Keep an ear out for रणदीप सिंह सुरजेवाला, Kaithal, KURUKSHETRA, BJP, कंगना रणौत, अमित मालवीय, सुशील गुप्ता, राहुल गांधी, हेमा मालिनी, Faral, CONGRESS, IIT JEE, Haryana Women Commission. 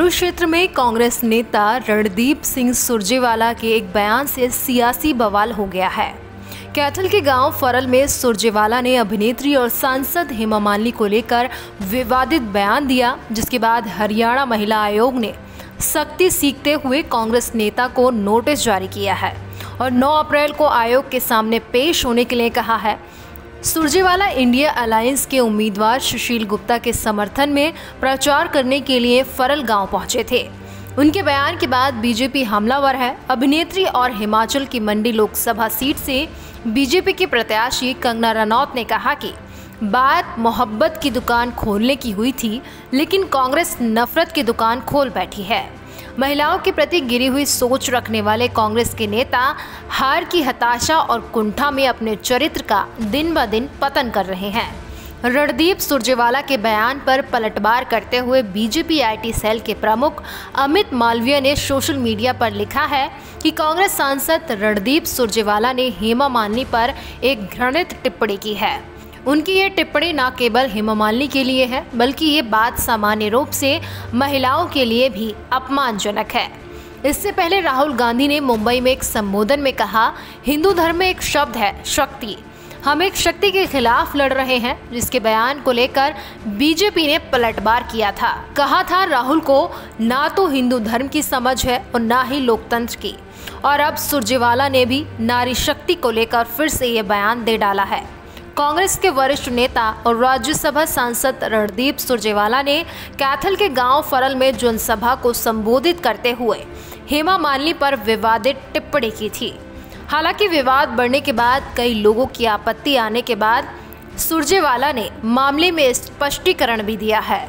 कुरुक्षेत्र में कांग्रेस नेता रणदीप सिंह सुरजेवाला के एक बयान से सियासी बवाल हो गया है। कैथल के गांव फरल में सुरजेवाला ने अभिनेत्री और सांसद हेमा मालिनी को लेकर विवादित बयान दिया, जिसके बाद हरियाणा महिला आयोग ने सख्ती सीखते हुए कांग्रेस नेता को नोटिस जारी किया है और 9 अप्रैल को आयोग के सामने पेश होने के लिए कहा है। सुरजेवाला इंडिया अलायंस के उम्मीदवार सुशील गुप्ता के समर्थन में प्रचार करने के लिए फरल गांव पहुंचे थे। उनके बयान के बाद बीजेपी हमलावर है। अभिनेत्री और हिमाचल की मंडी लोकसभा सीट से बीजेपी के प्रत्याशी कंगना रणौत ने कहा कि बात मोहब्बत की दुकान खोलने की हुई थी, लेकिन कांग्रेस नफरत की दुकान खोल बैठी है। महिलाओं के प्रति गिरी हुई सोच रखने वाले कांग्रेस के नेता हार की हताशा और कुंठा में अपने चरित्र का दिन ब दिन पतन कर रहे हैं। रणदीप सुरजेवाला के बयान पर पलटवार करते हुए बीजेपी आईटी सेल के प्रमुख अमित मालवीय ने सोशल मीडिया पर लिखा है कि कांग्रेस सांसद रणदीप सुरजेवाला ने हेमा मालिनी पर एक घृणित टिप्पणी की है। उनकी ये टिप्पणी न केवल हेमा मालिनी के लिए है, बल्कि ये बात सामान्य रूप से महिलाओं के लिए भी अपमानजनक है। इससे पहले राहुल गांधी ने मुंबई में एक संबोधन में कहा, हिंदू धर्म में एक शब्द है शक्ति, हम एक शक्ति के खिलाफ लड़ रहे हैं, जिसके बयान को लेकर बीजेपी ने पलटवार किया था। कहा था राहुल को ना तो हिंदू धर्म की समझ है और ना ही लोकतंत्र की, और अब सुरजेवाला ने भी नारी शक्ति को लेकर फिर से ये बयान दे डाला है। कांग्रेस के वरिष्ठ नेता और राज्यसभा सांसद रणदीप सुरजेवाला ने कैथल के गांव फरल में जनसभा को संबोधित करते हुए हेमा मालिनी पर विवादित टिप्पणी की थी। हालांकि विवाद बढ़ने के बाद कई लोगों की आपत्ति आने के बाद सुरजेवाला ने मामले में स्पष्टीकरण भी दिया है।